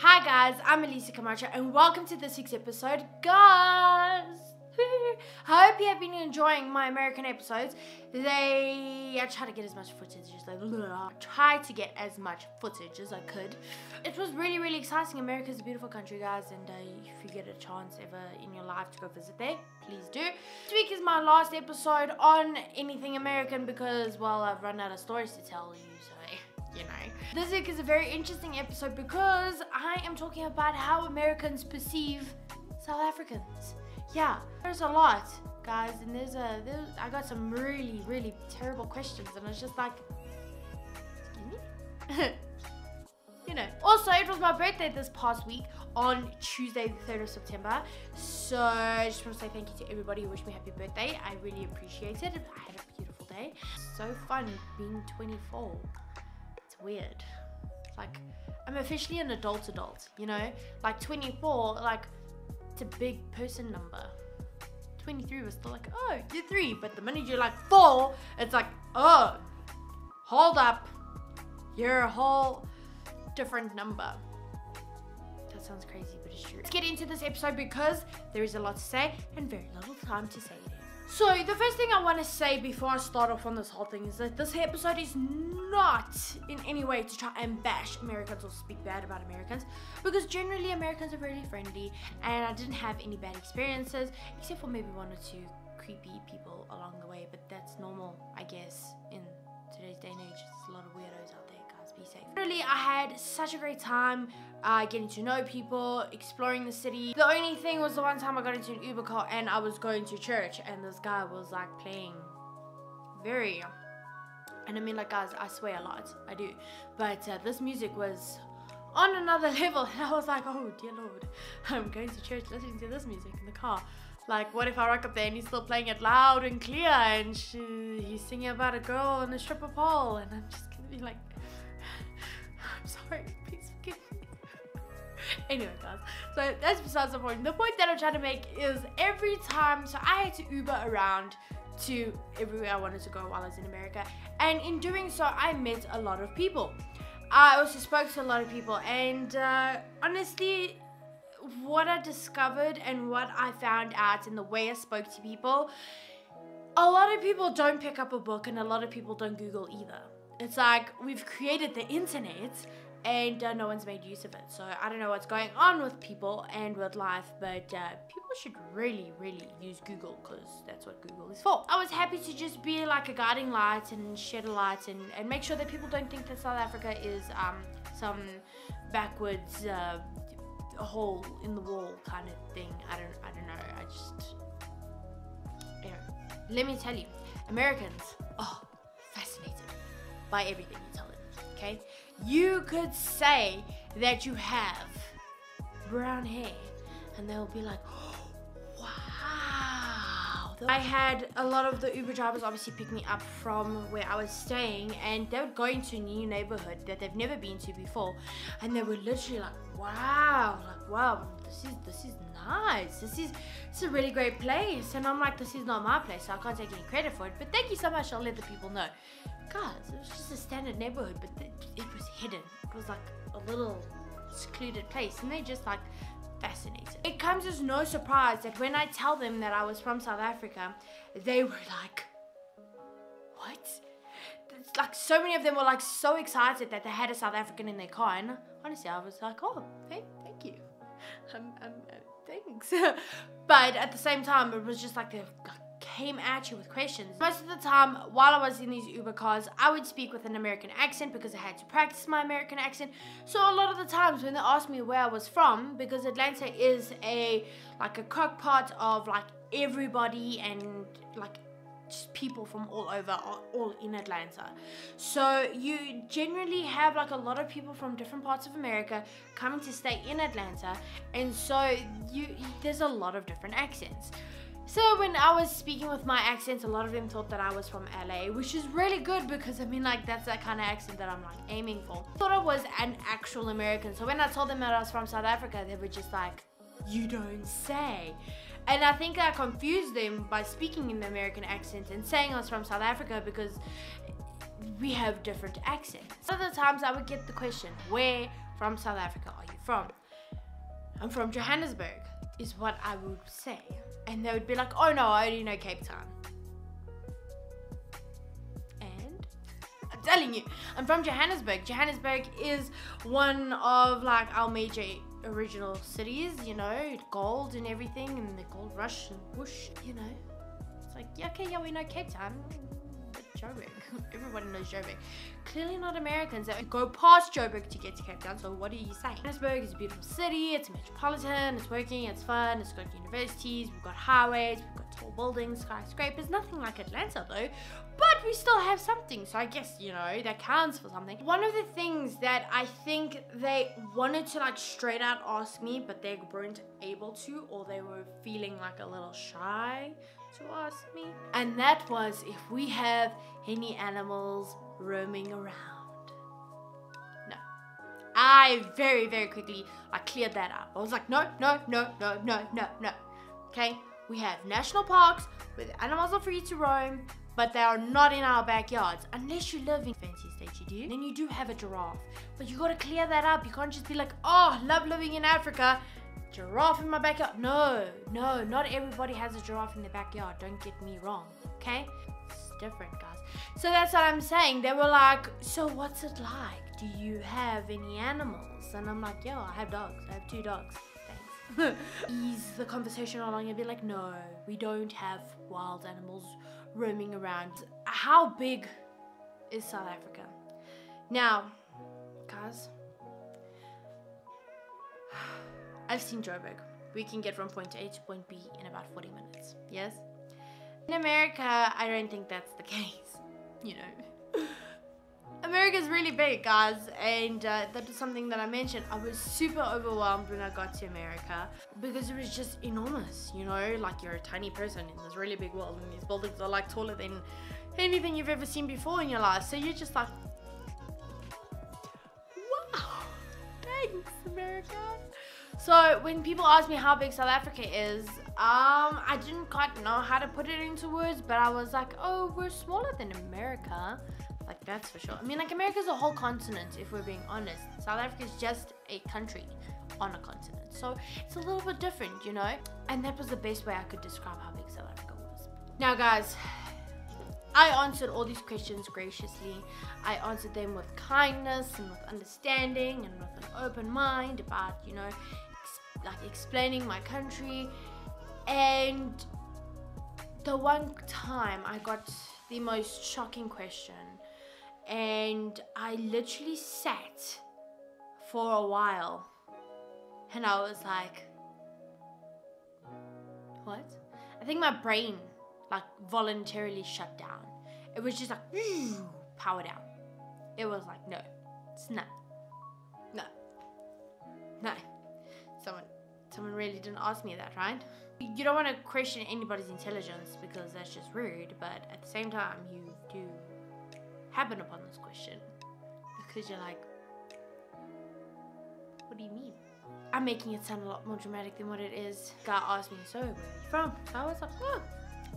Hi guys, I'm Alicia Camacho and welcome to this week's episode, guys. I hope you have been enjoying my American episodes. I try to get as much footage as I could. It was really, really exciting. America's a beautiful country, guys, and if you get a chance ever in your life to go visit there, please do. This week is my last episode on anything American because, well, I've run out of stories to tell you, so... You know. This week is a very interesting episode because I am talking about how Americans perceive South Africans. Yeah, there's a lot, guys, and I got some really, really terrible questions, and I was just like, excuse me? You know. Also, it was my birthday this past week on Tuesday, the 3rd of September. So I just want to say thank you to everybody who wished me happy birthday. I really appreciate it. I had a beautiful day. So fun being 24. Weird, like I'm officially an adult, you know, like 24, like it's a big person number. 23 was still like, oh, you're 3, but the minute you're like 4, it's like, oh, hold up, you're a whole different number. That sounds crazy, but it's true. Let's get into this episode because there is a lot to say and very little time to say it. So the first thing I want to say before I start off on this whole thing is that this episode is not in any way to try and bash Americans or speak bad about Americans, because generally Americans are really friendly and I didn't have any bad experiences except for maybe one or two creepy people along the way, but that's normal, I guess, in today's day and age. There's a lot of weirdos out there. Be safe. Really, I had such a great time getting to know people, exploring the city. The only thing was the one time I got into an Uber car and I was going to church and this guy was like playing very, and I mean, like, guys, I swear a lot, I do, but this music was on another level and I was like, oh dear Lord, I'm going to church listening to this music in the car. Like, what if I rock up there and he's still playing it loud and clear and he's singing about a girl on a stripper pole and I'm just gonna be like, I'm sorry, please forgive me. Anyway, guys, so that's besides the point. The point that I'm trying to make is every time, so I had to Uber around to everywhere I wanted to go while I was in America, and in doing so, I met a lot of people. I also spoke to a lot of people, and honestly, what I discovered and what I found out and the way I spoke to people, a lot of people don't pick up a book and a lot of people don't Google either. It's like we've created the internet and no one's made use of it. So I don't know what's going on with people and with life, but people should really, really use Google because that's what Google is for. I was happy to just be like a guiding light and shed a light and make sure that people don't think that South Africa is some backwards hole in the wall kind of thing. I don't know. I just, you know. Let me tell you, Americans, oh, fascinated by everything you tell them, okay? You could say that you have brown hair and they'll be like, oh, wow. I had a lot of the Uber drivers obviously pick me up from where I was staying and they would go into a new neighborhood that they've never been to before and they were literally like, wow, this is nice. This is a really great place. And I'm like, this is not my place, so I can't take any credit for it, but thank you so much, I'll let the people know. Guys, it was just a standard neighborhood, but it was hidden. It was like a little secluded place, and they just like fascinated. It comes as no surprise that when I tell them that I was from South Africa, they were like, what? It's like so many of them were like so excited that they had a South African in their car, and honestly, I was like, oh, hey, thank you. Thanks. But at the same time, it was just like they're like, came at you with questions. Most of the time while I was in these Uber cars, I would speak with an American accent because I had to practice my American accent. So a lot of the times when they asked me where I was from, because Atlanta is a crockpot of like everybody and like just people from all over are all in Atlanta. So you generally have like a lot of people from different parts of America coming to stay in Atlanta, and so there's a lot of different accents. So when I was speaking with my accent, a lot of them thought that I was from LA, which is really good because I mean, like, that's that kind of accent that I'm like aiming for. I thought I was an actual American. So when I told them that I was from South Africa, they were just like, you don't say. And I think I confused them by speaking in the American accent and saying I was from South Africa because we have different accents. Other times I would get the question, where from South Africa are you from? I'm from Johannesburg, is what I would say. And they would be like, oh no, I already know Cape Town. And I'm telling you, I'm from Johannesburg. Johannesburg is one of like our major original cities, you know, gold and everything, and the gold rush and whoosh, you know. It's like, yeah, okay, yeah, we know Cape Town. Joburg. Everybody knows Joburg. Clearly not Americans that go past Joburg to get to Cape Town, so what are you saying? Johannesburg is a beautiful city, it's metropolitan, it's working, it's fun, it's got universities, we've got highways, we've got tall buildings, skyscrapers, nothing like Atlanta though, but we still have something, so I guess, you know, that counts for something. One of the things that I think they wanted to like straight out ask me, but they weren't able to, or they were feeling like a little shy to ask me, and that was if we have any animals roaming around. No, I very quickly I cleared that up. I was like, no, okay, we have national parks where animals are free to roam, but they are not in our backyards, unless you live in fancy states, you do. Then you do have a giraffe, but you gotta clear that up. You can't just be like, oh, love living in Africa, giraffe in my backyard. No, not everybody has a giraffe in the backyard, don't get me wrong, okay? It's different, guys. So that's what I'm saying. They were like, so what's it like, do you have any animals? And I'm like, yeah, I have dogs, I have 2 dogs, thanks. Ease the conversation along and be like, no, we don't have wild animals roaming around. How big is South Africa? Now, guys, I've seen Joburg. We can get from point A to point B in about 40 minutes, yes? In America, I don't think that's the case, you know. America's really big, guys, and that is something that I mentioned. I was super overwhelmed when I got to America because it was just enormous, you know? Like, you're a tiny person in this really big world, and these buildings are like taller than anything you've ever seen before in your life, so you're just like, wow, thanks, America. So when people ask me how big South Africa is, I didn't quite know how to put it into words, but I was like, oh, we're smaller than America. Like, that's for sure. I mean, like, America's a whole continent, if we're being honest. South Africa's just a country on a continent. So it's a little bit different, you know? And that was the best way I could describe how big South Africa was. Now, guys, I answered all these questions graciously. I answered them with kindness and with understanding and with an open mind about, you know, like explaining my country. And the one time I got the most shocking question, and I literally sat for a while and I was like, what? I think my brain like voluntarily shut down. It was just like power down. It was like, no, it's not, no. Someone really didn't ask me that, right? You don't want to question anybody's intelligence because that's just rude, but at the same time, you do happen upon this question because you're like, what do you mean? I'm making it sound a lot more dramatic than what it is. Guy asked me, so where are you from? So I was like, oh,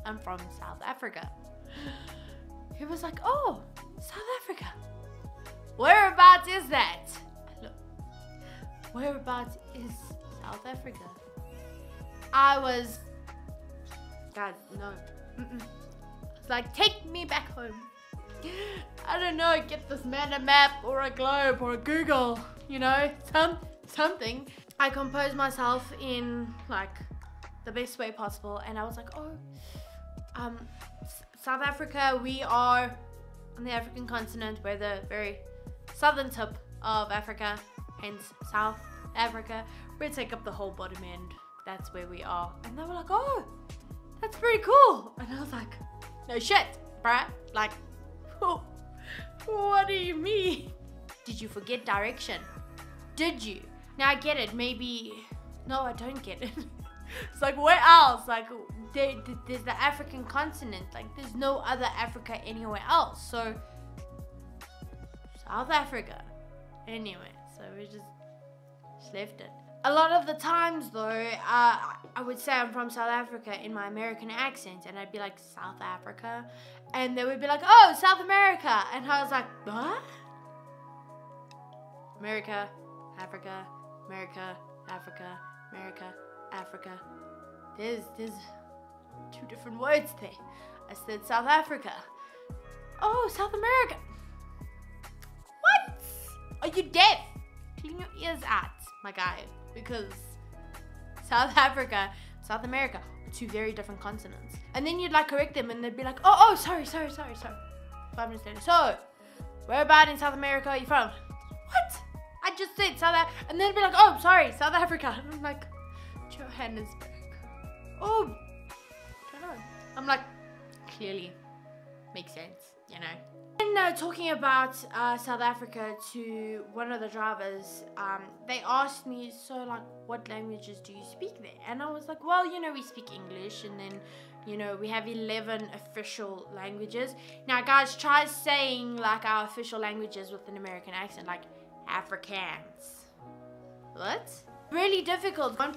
I'm from South Africa. He was like, oh, South Africa. Whereabouts is that? Look, whereabouts is South Africa? I was, God, no. It's like, take me back home. I don't know, get this man a map or a globe or a Google, you know, something. I composed myself in like the best way possible, and I was like, oh, South Africa, we are on the African continent. We're the very southern tip of Africa, hence South Africa. We take up the whole bottom end. That's where we are. And they were like, oh, that's pretty cool. And I was like, no shit, bruh. Like, oh, what do you mean? Did you forget direction? Did you? Now I get it, maybe, no, I don't get it. It's like, where else? Like, there's the African continent. Like, there's no other Africa anywhere else. So, South Africa. Anyway, so we just left it. A lot of the times, though, I would say I'm from South Africa in my American accent, and I'd be like, South Africa? And they would be like, oh, South America! And I was like, what? America, Africa, America, Africa, America, Africa. There's two different words there. I said South Africa. Oh, South America. What? Are you deaf? Clean your ears out, my guy, because South Africa, South America, two very different continents. And then you'd like correct them and they'd be like, oh, sorry. 5 minutes later, so, where about in South America are you from? What? I just said South Africa. And then they'd be like, oh, sorry, South Africa. And I'm like, Johannesburg. Oh, I don't know. I'm like, clearly, makes sense, you know. And talking about South Africa to one of the drivers, they asked me, so like, what languages do you speak there? And I was like, well, you know, we speak English, and then, you know, we have 11 official languages. Now, guys, try saying like our official languages with an American accent, like Afrikaans. What? Really difficult. There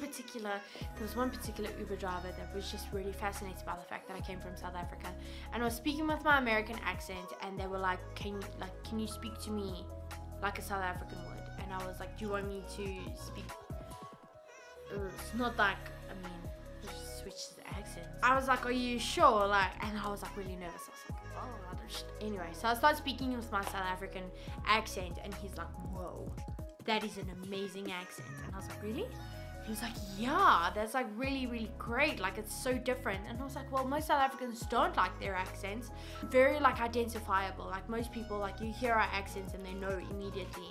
was one particular Uber driver that was just really fascinated by the fact that I came from South Africa, and I was speaking with my American accent, and they were like, can you speak to me like a South African would? And I was like, do you want me to speak? It's not like, I mean, just switch the accent. I was like, are you sure? Like, and I was like really nervous. I was like, oh, anyway, so I started speaking with my South African accent, and he's like, whoa. That is an amazing accent. And I was like, really? He was like, yeah, that's like really, really great. Like, it's so different. And I was like, well, most South Africans don't like their accents. Very like identifiable. Like most people, like you hear our accents and they know immediately.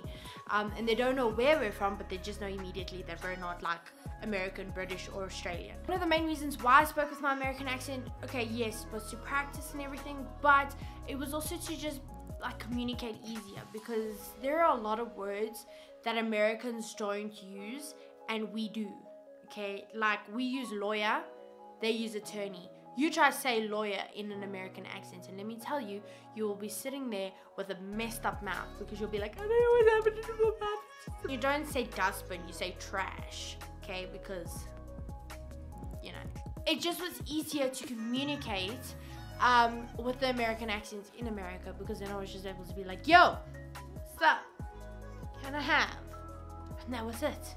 And they don't know where we're from, but they just know immediately that we're not like American, British, or Australian. One of the main reasons why I spoke with my American accent, okay, yes, was to practice and everything, but it was also to just like communicate easier, because there are a lot of words that Americans don't use and we do, okay? Like we use lawyer, they use attorney. You try to say lawyer in an American accent, and let me tell you, you will be sitting there with a messed up mouth, because you'll be like, I don't know what happened to my mouth. You don't say dustbin, you say trash, okay? Because, you know, it just was easier to communicate with the American accents in America, because then I was just able to be like, yo, what's up? And I have, and that was it.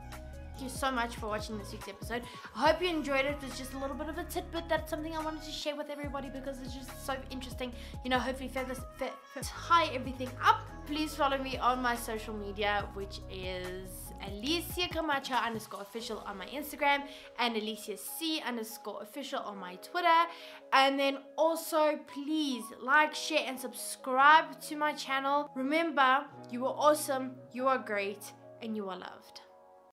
Thank you so much for watching this week's episode. I hope you enjoyed it. It was just a little bit of a tidbit. That's something I wanted to share with everybody, because it's just so interesting. You know, hopefully tie everything up. Please follow me on my social media, which is Alicia_Camacho_official on my Instagram, and AliciaC_official on my Twitter. And then also, please like, share, and subscribe to my channel. Remember, you are awesome, you are great, and you are loved.